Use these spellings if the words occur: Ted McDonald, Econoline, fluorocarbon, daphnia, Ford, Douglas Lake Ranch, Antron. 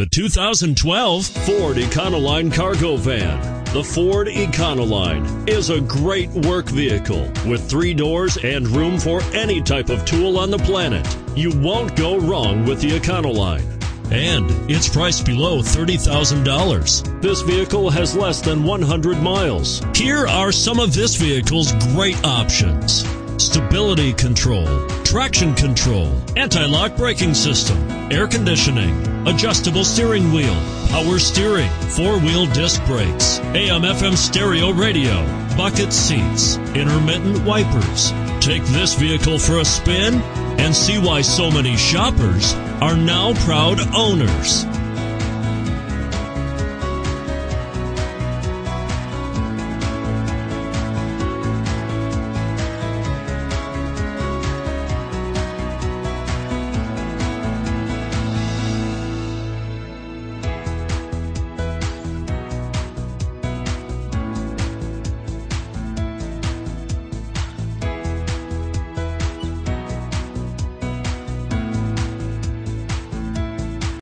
The 2012 Ford Econoline cargo van. The Ford Econoline is a great work vehicle with 3 doors and room for any type of tool on the planet. You won't go wrong with the Econoline. And it's priced below $30,000. This vehicle has less than 100 miles. Here are some of this vehicle's great options: stability control, traction control, anti-lock braking system, air conditioning, adjustable steering wheel, power steering, 4-wheel disc brakes, AM/FM stereo radio, bucket seats, intermittent wipers. Take this vehicle for a spin and see why so many shoppers are now proud owners.